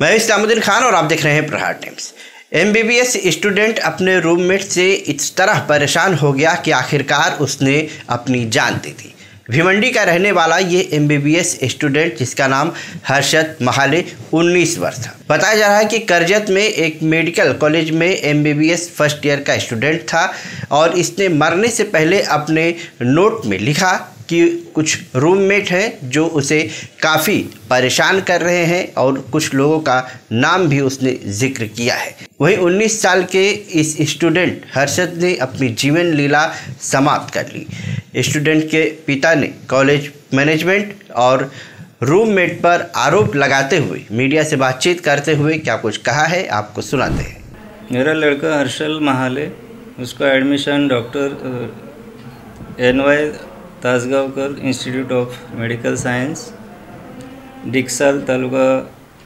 मैं इस्लामुद्दीन खान और आप देख रहे हैं प्रहार टाइम्स। MBBS स्टूडेंट अपने रूममेट से इस तरह परेशान हो गया कि आखिरकार उसने अपनी जान दे दी। भिवंडी का रहने वाला ये MBBS स्टूडेंट जिसका नाम हर्षल महाले 19 वर्ष था। बताया जा रहा है कि करजत में एक मेडिकल कॉलेज में MBBS फर्स्ट ईयर का स्टूडेंट था और इसने मरने से पहले अपने नोट में लिखा कि कुछ रूममेट हैं जो उसे काफ़ी परेशान कर रहे हैं और कुछ लोगों का नाम भी उसने जिक्र किया है। वहीं 19 साल के इस स्टूडेंट हर्षद ने अपनी जीवन लीला समाप्त कर ली। स्टूडेंट के पिता ने कॉलेज मैनेजमेंट और रूममेट पर आरोप लगाते हुए मीडिया से बातचीत करते हुए क्या कुछ कहा है, आपको सुनाते हैं। मेरा लड़का हर्षल महाले, उसका admission doctor NY Dasgaonkar institute of medical science, Diksal taluka,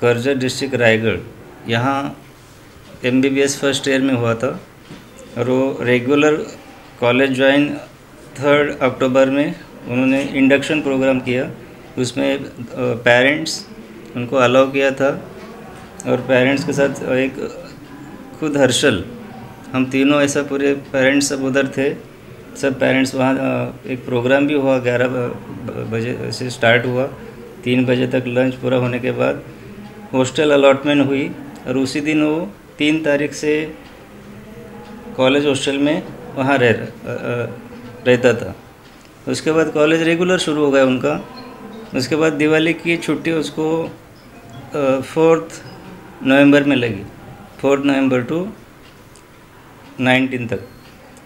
Karjat district, Raigad, यहाँ MBBS फर्स्ट ईयर में हुआ था और वो रेगुलर कॉलेज ज्वाइन 3 अक्टूबर में उन्होंने इंडक्शन प्रोग्राम किया। उसमें पेरेंट्स उनको अलाउ किया था और पेरेंट्स के साथ एक खुद हर्षल, हम तीनों ऐसा पूरे पेरेंट्स सब उधर थे। सब पेरेंट्स वहाँ एक प्रोग्राम भी हुआ, 11 बजे से स्टार्ट हुआ, 3 बजे तक लंच पूरा होने के बाद हॉस्टल अलॉटमेंट हुई और उसी दिन वो 3 तारीख से कॉलेज हॉस्टल में वहाँ रहता था। उसके बाद कॉलेज रेगुलर शुरू हो गया उनका। उसके बाद दिवाली की छुट्टी उसको 4 नवंबर में लगी, 4 नवंबर टू 19 तक।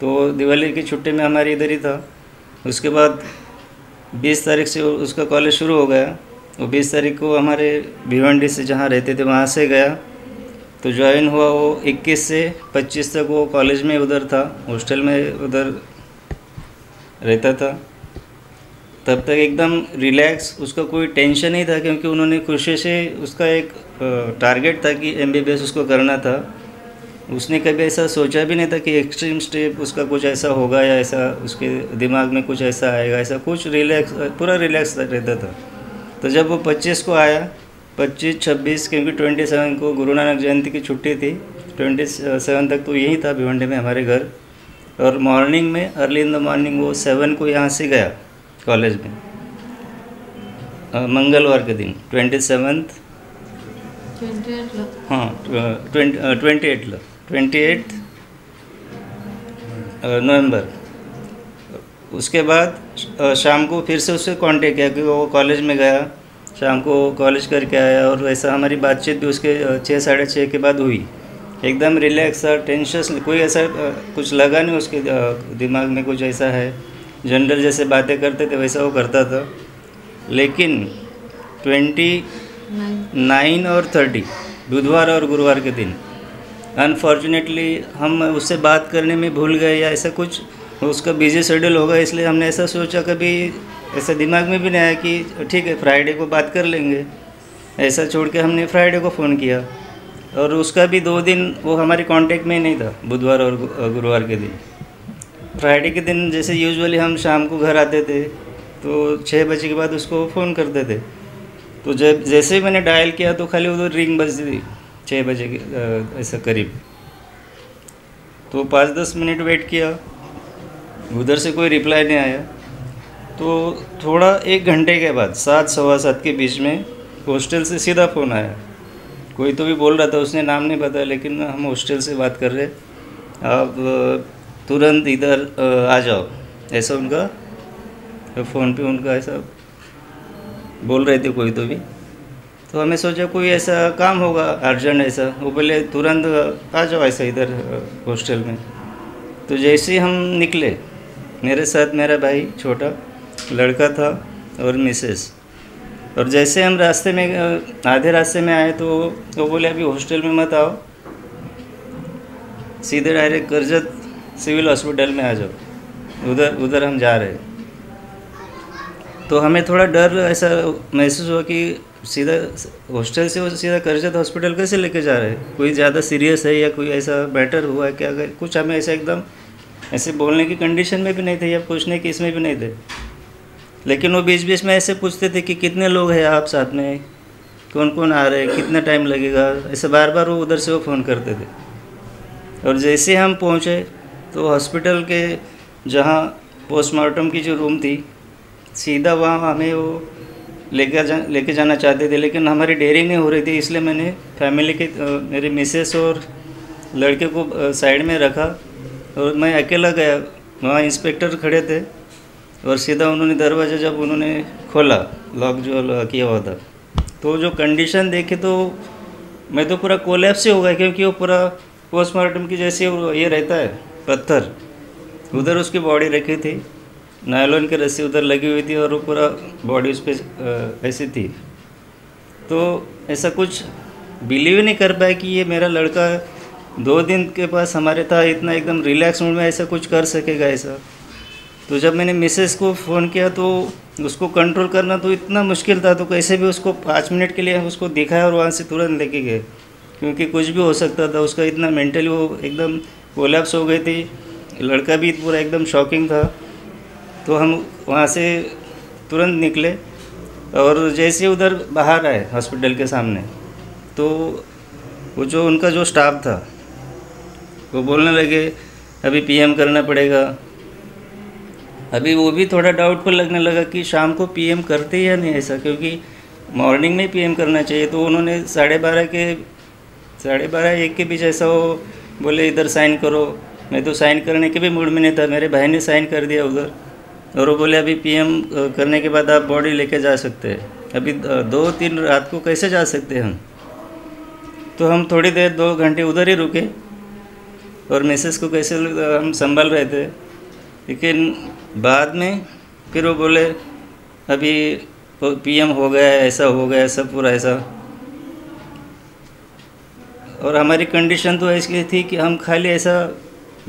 तो दिवाली की छुट्टी में हमारे इधर ही था। उसके बाद 20 तारीख से उसका कॉलेज शुरू हो गया। वो 20 तारीख को हमारे भिवंडी से जहाँ रहते थे वहाँ से गया, तो ज्वाइन हुआ वो 21 से 25 तक वो कॉलेज में उधर था, हॉस्टल में उधर रहता था। तब तक एकदम रिलैक्स, उसका कोई टेंशन नहीं था क्योंकि उन्होंने खुशी से, उसका एक टारगेट था कि MBBS उसको करना था। उसने कभी ऐसा सोचा भी नहीं था कि एक्सट्रीम स्टेप उसका कुछ ऐसा होगा या ऐसा उसके दिमाग में कुछ ऐसा आएगा, ऐसा कुछ। रिलैक्स, पूरा रिलैक्स रहता था। तो जब वो 25 को आया, 25, 26, क्योंकि 27 को गुरु नानक जयंती की छुट्टी थी, 27 तक तो यही था भिवंडी में हमारे घर। और मॉर्निंग में, अर्ली इन द मॉर्निंग वो 7 को यहाँ से गया कॉलेज में, मंगलवार के दिन 27th, हाँ 28 नवंबर। उसके बाद शाम को फिर से उससे कांटेक्ट किया कि वो कॉलेज में गया, शाम को कॉलेज करके आया और ऐसा हमारी बातचीत भी उसके 6, साढ़े 6 के बाद हुई। एकदम रिलैक्स था, टेंशस कोई ऐसा कुछ लगा नहीं उसके दिमाग में कुछ ऐसा है। जनरल जैसे बातें करते थे वैसा वो करता था। लेकिन 29 और 30 बुधवार और गुरुवार के दिन अनफॉर्चुनेटली हम उससे बात करने में भूल गए या ऐसा कुछ, उसका बिजी शेड्यूल होगा इसलिए हमने ऐसा सोचा, कभी ऐसा दिमाग में भी नहीं आया कि ठीक है फ्राइडे को बात कर लेंगे। ऐसा छोड़ के हमने फ्राइडे को फ़ोन किया और उसका भी 2 दिन वो हमारे कांटेक्ट में नहीं था, बुधवार और गुरुवार के दिन। फ्राइडे के दिन जैसे यूजुअली हम शाम को घर आते थे तो 6 बजे के बाद उसको फ़ोन करते थे, तो जब जैसे ही मैंने डायल किया तो खाली उधर रिंग बजती थी 6 बजे के ऐसा करीब। तो 5-10 मिनट वेट किया, उधर से कोई रिप्लाई नहीं आया। तो थोड़ा 1 घंटे के बाद 7, सवा 7 के बीच में हॉस्टल से सीधा फ़ोन आया। कोई तो भी बोल रहा था, उसने नाम नहीं पता, लेकिन हम हॉस्टल से बात कर रहे, आप तुरंत इधर आ जाओ, ऐसा उनका फ़ोन पे उनका ऐसा बोल रहे थे कोई तो भी। तो हमें सोचा कोई ऐसा काम होगा अर्जेंट ऐसा, वो बोले तुरंत आ जाओ ऐसा इधर हॉस्टल में। तो जैसे ही हम निकले, मेरे साथ मेरा भाई छोटा लड़का था और मिसेस, और जैसे हम रास्ते में आधे रास्ते में आए तो वो बोले अभी हॉस्टल में मत आओ, सीधे डायरेक्ट करजत सिविल हॉस्पिटल में आ जाओ, उधर हम जा रहे हैं। तो हमें थोड़ा डर ऐसा महसूस हुआ कि सीधा हॉस्टल से वो सीधा करजत हॉस्पिटल कैसे लेके जा रहे हैं, कोई ज़्यादा सीरियस है या कोई ऐसा मैटर हुआ है क्या कुछ। हमें ऐसा एकदम ऐसे बोलने की कंडीशन में भी नहीं थे या पूछने की इसमें भी नहीं थे। लेकिन वो बीच बीच में ऐसे पूछते थे कि कितने लोग हैं आप साथ में, कौन कौन आ रहे हैं, कितना टाइम लगेगा, ऐसे बार बार वो उधर से वो फ़ोन करते थे। और जैसे हम पहुँचे तो हॉस्पिटल के जहाँ पोस्टमार्टम की जो रूम थी सीधा वहाँ हमें वो लेके जाना चाहते थे, लेकिन हमारी डेयरी नहीं हो रही थी, इसलिए मैंने फैमिली के मेरे मिसेस और लड़के को साइड में रखा और मैं अकेला गया। वहाँ इंस्पेक्टर खड़े थे और सीधा उन्होंने दरवाज़ा जब उन्होंने खोला, लॉक जो किया हुआ था, तो जो कंडीशन देखी तो मैं तो पूरा कोलैप्स ही हो गया, क्योंकि वो पूरा पोस्टमार्टम की जैसे ये रहता है पत्थर, उधर उसकी बॉडी रखी थी, नायलॉन की रस्सी उधर लगी हुई थी और वो पूरा बॉडी उस पर ऐसी थी। तो ऐसा कुछ बिलीव नहीं कर पाया कि ये मेरा लड़का 2 दिन के पास हमारे था, इतना एकदम रिलैक्स मूड में ऐसा कुछ कर सकेगा ऐसा। तो जब मैंने मिसेस को फ़ोन किया तो उसको कंट्रोल करना तो इतना मुश्किल था, तो कैसे भी उसको 5 मिनट के लिए उसको दिखाया और वहाँ से तुरंत लेके गए, क्योंकि कुछ भी हो सकता था। उसका इतना मेंटली वो एकदम कोलैप्स हो गई थी, लड़का भी पूरा एकदम शॉकिंग था। तो हम वहाँ से तुरंत निकले और जैसे उधर बाहर आए हॉस्पिटल के सामने तो वो जो उनका जो स्टाफ था वो बोलने लगे अभी पीएम करना पड़ेगा। अभी वो भी थोड़ा डाउटफुल लगने लगा कि शाम को पीएम करते या नहीं ऐसा, क्योंकि मॉर्निंग में पीएम करना चाहिए। तो उन्होंने 12:30 के 1 के बीच ऐसा वो बोले इधर साइन करो। मैं तो साइन करने के भी मूड में नहीं था, मेरे भाई ने साइन कर दिया उधर और वो बोले अभी पीएम करने के बाद आप बॉडी लेके जा सकते हैं, अभी 2-3 रात को कैसे जा सकते हैं हम। तो हम थोड़ी देर 2 घंटे उधर ही रुके और मिसेस को कैसे हम संभाल रहे थे। लेकिन बाद में फिर वो बोले अभी पीएम हो गया, ऐसा हो गया, सब पूरा ऐसा। और हमारी कंडीशन तो ऐसी थी कि हम खाली ऐसा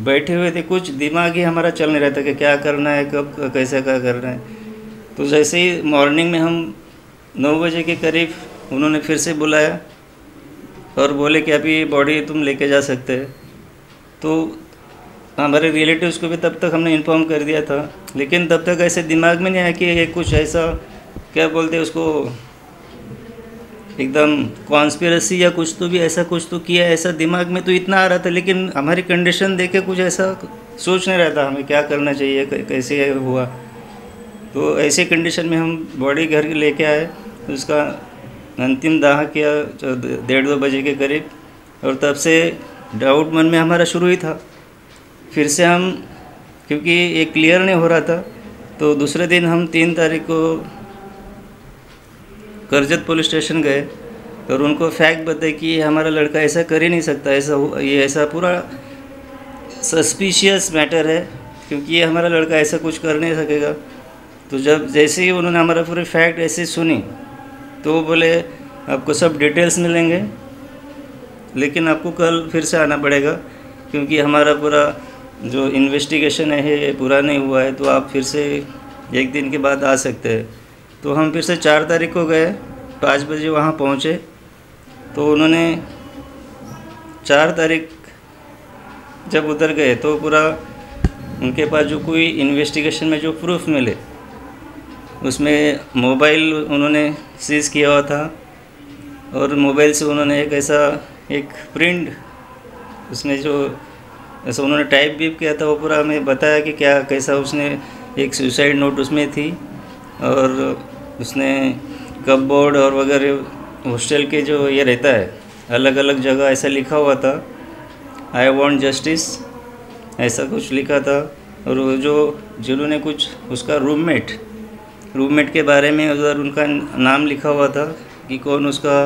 बैठे हुए थे, कुछ दिमाग ही हमारा चल नहीं रहा था कि क्या करना है, कब कैसे क्या करना है। तो जैसे ही मॉर्निंग में हम 9 बजे के करीब उन्होंने फिर से बुलाया और बोले कि अभी बॉडी तुम लेके जा सकते हैं। तो हमारे रिलेटिव्स को भी तब तक हमने इन्फॉर्म कर दिया था, लेकिन तब तक ऐसे दिमाग में नहीं आया कि ये कुछ ऐसा क्या बोलते उसको एकदम कॉन्स्पिरेसी या कुछ, तो भी ऐसा कुछ तो किया ऐसा दिमाग में तो इतना आ रहा था। लेकिन हमारी कंडीशन देख के कुछ ऐसा सोच नहीं रहा था हमें क्या करना चाहिए, कैसे हुआ। तो ऐसे कंडीशन में हम बॉडी घर लेके आए, उसका अंतिम दाह किया 1:30-2 बजे के करीब और तब से डाउट मन में हमारा शुरू ही था। फिर से हम, क्योंकि ये क्लियर नहीं हो रहा था, तो दूसरे दिन हम 3 तारीख को करजत पुलिस स्टेशन गए और उनको फैक्ट बताए कि हमारा लड़का ऐसा कर ही नहीं सकता, ऐसा ये ऐसा पूरा सस्पिशियस मैटर है, क्योंकि ये हमारा लड़का ऐसा कुछ कर नहीं सकेगा। तो जब जैसे ही उन्होंने हमारा पूरे फैक्ट ऐसे सुनी तो वो बोले आपको सब डिटेल्स मिलेंगे, लेकिन आपको कल फिर से आना पड़ेगा, क्योंकि हमारा पूरा जो इन्वेस्टिगेशन है ये पूरा नहीं हुआ है, तो आप फिर से 1 दिन के बाद आ सकते हैं। तो हम फिर से 4 तारीख को गए, 5 बजे वहाँ पहुँचे। तो उन्होंने 4 तारीख जब उधर गए तो पूरा उनके पास जो कोई इन्वेस्टिगेशन में जो प्रूफ मिले उसमें मोबाइल उन्होंने सीज़ किया हुआ था और मोबाइल से उन्होंने एक ऐसा एक प्रिंट उसमें जो ऐसा उन्होंने टाइप भी किया था वो पूरा हमें बताया कि क्या कैसा उसने एक सुसाइड नोट उसमें थी और उसने कपबोर्ड और वगैरह हॉस्टल के जो ये रहता है अलग अलग जगह ऐसा लिखा हुआ था, आई वांट जस्टिस ऐसा कुछ लिखा था। और वो जो जिन्होंने कुछ उसका रूममेट के बारे में उधर उनका नाम लिखा हुआ था कि कौन उसका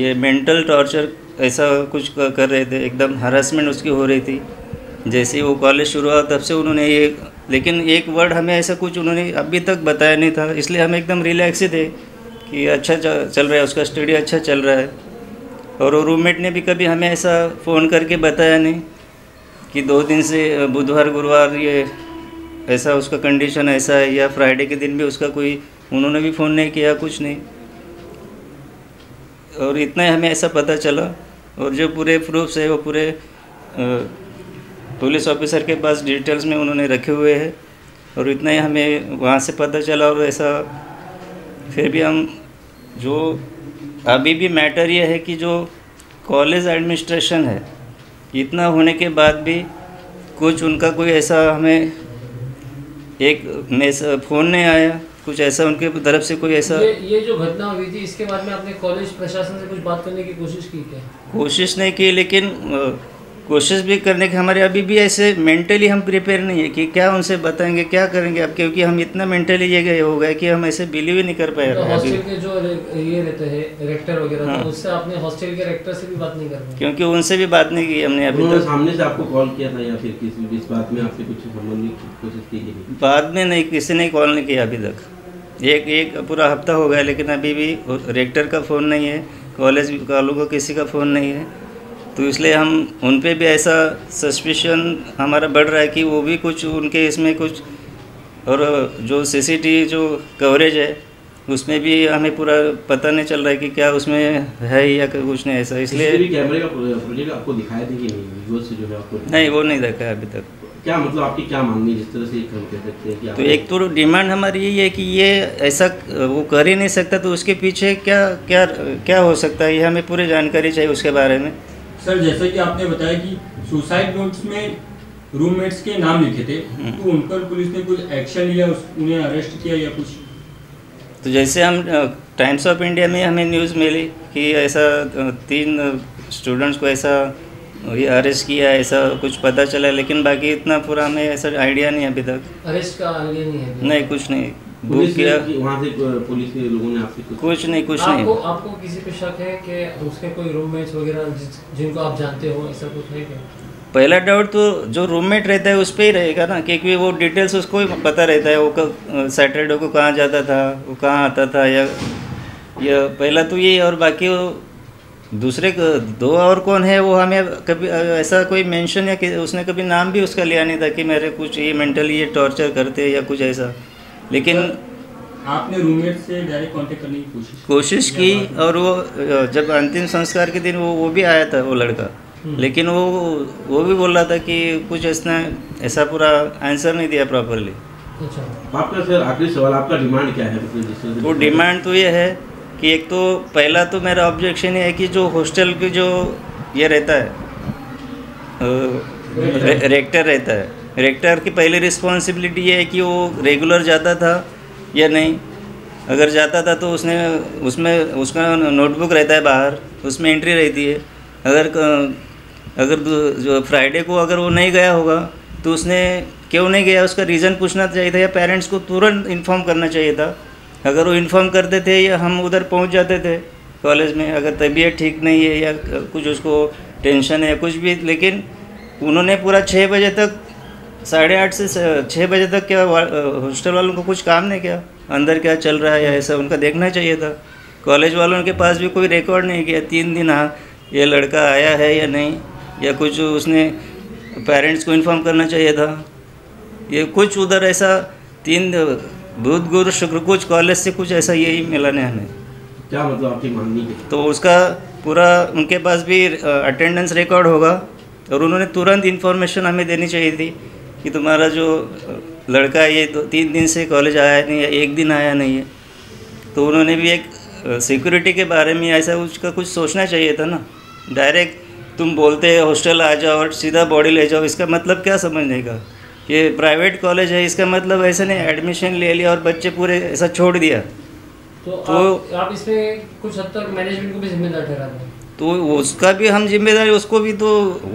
ये मेंटल टॉर्चर ऐसा कुछ कर रहे थे, एकदम हरासमेंट उसकी हो रही थी। जैसे वो कॉलेज शुरू हुआ तब से उन्होंने ये, लेकिन एक वर्ड हमें ऐसा कुछ उन्होंने अभी तक बताया नहीं था, इसलिए हम एकदम रिलैक्स ही थे कि अच्छा चल रहा है, उसका स्टडी अच्छा चल रहा है। और वो रूममेट ने भी कभी हमें ऐसा फ़ोन करके बताया नहीं कि 2 दिन से बुधवार गुरुवार ये ऐसा उसका कंडीशन ऐसा है, या फ्राइडे के दिन भी उसका कोई उन्होंने भी फ़ोन नहीं किया, कुछ नहीं। और इतना ही हमें ऐसा पता चला। और जो पूरे प्रूफ्स है वो पूरे पुलिस ऑफिसर के पास डिटेल्स में उन्होंने रखे हुए हैं और इतना ही हमें वहाँ से पता चला। और ऐसा फिर भी हम जो अभी भी मैटर ये है कि जो कॉलेज एडमिनिस्ट्रेशन है, इतना होने के बाद भी कुछ उनका कोई ऐसा हमें एक फ़ोन नहीं आया, कुछ ऐसा उनके तरफ से कोई ऐसा। ये जो घटना हुई थी इसके बाद में आपने कॉलेज प्रशासन से कुछ बात करने की कोशिश की क्या? कोशिश नहीं की, लेकिन कोशिश भी करने की हमारे अभी भी ऐसे मेंटली हम प्रिपेयर नहीं है कि क्या उनसे बताएंगे, क्या करेंगे आप, क्योंकि हम इतना मेंटली ये हो गए कि हम ऐसे बिलीव ही नहीं कर पाए। हॉस्टल के जो ये रहते हैं रेक्टर वगैरह, हाँ। तो उससे आपने हॉस्टल के रेक्टर से भी बात नहीं कर, क्योंकि उनसे भी बात नहीं की हमने अभी तक। सामने से आपको कॉल किया था या फिर किसी इस बात में आपसे कुछ संबंधी कोशिश की? बाद में नहीं, किसी ने कॉल नहीं किया अभी तक। एक पूरा हफ्ता हो गया, लेकिन अभी भी रेक्टर का फ़ोन नहीं है, कॉलेज वालों को किसी का फ़ोन नहीं है, तो इसलिए हम उन पे भी ऐसा सस्पिशन हमारा बढ़ रहा है कि वो भी कुछ उनके इसमें कुछ। और जो सीसीटीवी जो कवरेज है उसमें भी हमें पूरा पता नहीं चल रहा है कि क्या उसमें है या कुछ नहीं ऐसा, इसलिए। कैमरे का प्रोजेक्ट आपको दिखाया था कि नहीं? नहीं, वो नहीं दिखाया अभी तक। क्या मतलब आपकी क्या मांग है जिस तरह से काम कर सकते हैं? तो एक तो डिमांड हमारी यही है कि ये ऐसा वो कर ही नहीं सकता, तो उसके पीछे क्या क्या क्या हो सकता है, ये हमें पूरी जानकारी चाहिए उसके बारे में। सर, जैसे कि आपने बताया कि सुसाइड नोट्स में रूममेट्स के नाम लिखे थे, तो उन पर पुलिस ने कुछ एक्शन लिया, उन्हें अरेस्ट किया या कुछ? तो जैसे हम टाइम्स ऑफ इंडिया में हमें न्यूज़ मिली कि ऐसा 3 स्टूडेंट्स को ऐसा अरेस्ट किया, ऐसा कुछ पता चला, लेकिन बाकी इतना पूरा हमें ऐसा आइडिया नहीं अभी तक। अरेस्ट का आइडिया नहीं है? नहीं, कुछ नहीं। पुलिस किया वहाँ से, पुलिस के लोगों ने आपसे कुछ नहीं। आपको किसी पे शक है कि उसके कोई रूममेट्स वगैरह जिनको आप जानते हो, ऐसा कुछ है क्या? पहला डाउट तो जो रूममेट रहता है उस पर ही रहेगा ना, क्योंकि वो डिटेल्स उसको ही पता रहता है, वो सैटरडे को कहाँ जाता था, वो कहाँ आता था, या पहला तो ये। और बाकी वो दूसरे 2 और कौन है वो हमें कभी ऐसा कोई मेंशन या उसने कभी नाम भी उसका लिया नहीं था कि मेरे कुछ ये मेंटली ये टॉर्चर करते या कुछ ऐसा। लेकिन आपने रूममेट से डायरेक्ट कांटेक्ट करने की कोशिश की, और वो जब अंतिम संस्कार के दिन वो भी आया था वो लड़का, लेकिन वो भी बोल रहा था कि कुछ इसने ऐसा पूरा आंसर नहीं दिया प्रॉपरली। अच्छा, आपका सर आखिरी सवाल, आपका डिमांड क्या है? वो डिमांड तो ये है कि एक तो पहला तो मेरा ऑब्जेक्शन ये है कि जो हॉस्टल के जो ये रहता है रेक्टर रहता है, रेक्टर की पहली रिस्पॉन्सिबिलिटी ये है कि वो रेगुलर जाता था या नहीं, अगर जाता था तो उसने उसमें उसका नोटबुक रहता है बाहर, उसमें एंट्री रहती है। अगर जो फ्राइडे को अगर वो नहीं गया होगा तो उसने क्यों नहीं गया उसका रीज़न पूछना चाहिए था, या पेरेंट्स को तुरंत इन्फॉर्म करना चाहिए था। अगर वो इन्फॉर्म करते थे या हम उधर पहुँच जाते थे कॉलेज में, अगर तबीयत ठीक नहीं है या कुछ उसको टेंशन है कुछ भी, लेकिन उन्होंने पूरा 6 बजे तक, 8:30 से 6 बजे तक क्या हॉस्टल वालों को कुछ काम नहीं, क्या अंदर क्या चल रहा है या ऐसा उनका देखना चाहिए था। कॉलेज वालों के पास भी कोई रिकॉर्ड नहीं किया 3 दिन, हाँ ये लड़का आया है या नहीं, या कुछ उसने पेरेंट्स को इन्फॉर्म करना चाहिए था। ये कुछ उधर ऐसा 3 बुध गुरु शुक्र कुछ कॉलेज से कुछ ऐसा यही मिला नहीं हमें। क्या मतलब आपकी मांग? तो उसका पूरा उनके पास भी अटेंडेंस रिकॉर्ड होगा, और उन्होंने तुरंत इन्फॉर्मेशन हमें देनी चाहिए थी कि तुम्हारा जो लड़का है ये 3 दिन से कॉलेज आया नहीं है, 1 दिन आया नहीं है। तो उन्होंने भी एक सिक्योरिटी के बारे में ऐसा उसका कुछ सोचना चाहिए था ना। डायरेक्ट तुम बोलते हैं हॉस्टल आ जाओ और सीधा बॉडी ले जाओ, इसका मतलब क्या समझने का? ये प्राइवेट कॉलेज है, इसका मतलब ऐसा नहीं एडमिशन ले लिया और बच्चे पूरे ऐसा छोड़ दिया। तो आप इसमें कुछ हद तक मैनेजमेंट को भी जिम्मेदार ठहरा दें, तो उसका भी हम जिम्मेदारी, उसको भी, तो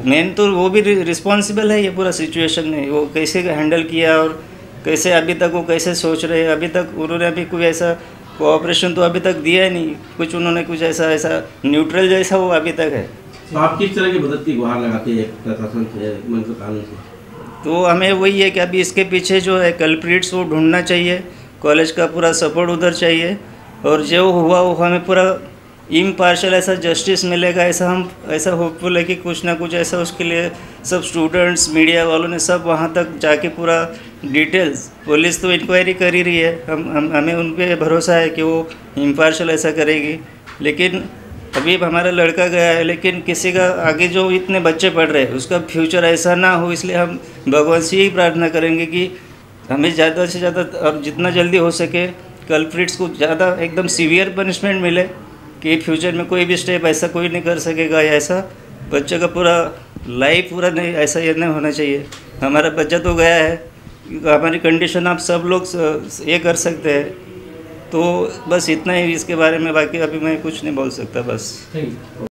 मेन तो वो भी रिस्पॉन्सिबल है ये पूरा सिचुएशन में, वो कैसे हैंडल किया और कैसे अभी तक वो कैसे सोच रहे हैं। अभी तक उन्होंने अभी कोई ऐसा कोऑपरेशन तो अभी तक दिया ही नहीं, कुछ उन्होंने कुछ ऐसा न्यूट्रल जैसा वो अभी तक है। तो आप किस तरह की मदद की गुहार लगाते हैं प्रशासन से, मतलब कानून से? तो हमें वही है कि अभी इसके पीछे जो है कल्प्रिट्स वो ढूंढना चाहिए, कॉलेज का पूरा सपोर्ट उधर चाहिए, और जो हुआ वो हमें पूरा इम्पार्शल ऐसा जस्टिस मिलेगा, ऐसा हम ऐसा होपफुल है कि कुछ ना कुछ ऐसा उसके लिए सब स्टूडेंट्स मीडिया वालों ने सब वहाँ तक जाके पूरा डिटेल्स। पुलिस तो इंक्वायरी कर ही रही है, हम हमें उन पर भरोसा है कि वो इम्पार्शल ऐसा करेगी, लेकिन अभी हमारा लड़का गया है, लेकिन किसी का आगे जो इतने बच्चे पढ़ रहे हैं उसका फ्यूचर ऐसा ना हो, इसलिए हम भगवान से ही प्रार्थना करेंगे कि हमें ज़्यादा से ज़्यादा और जितना जल्दी हो सके कल्प्रिट्स को ज़्यादा एकदम सीवियर पनिशमेंट मिले, कि फ्यूचर में कोई भी स्टेप ऐसा कोई नहीं कर सकेगा, या ऐसा बच्चे का पूरा लाइफ पूरा नहीं, ऐसा ये नहीं होना चाहिए। हमारा बच्चा तो गया है, हमारी कंडीशन आप सब लोग ये कर सकते हैं। तो बस इतना ही इसके बारे में, बाकी अभी मैं कुछ नहीं बोल सकता बस।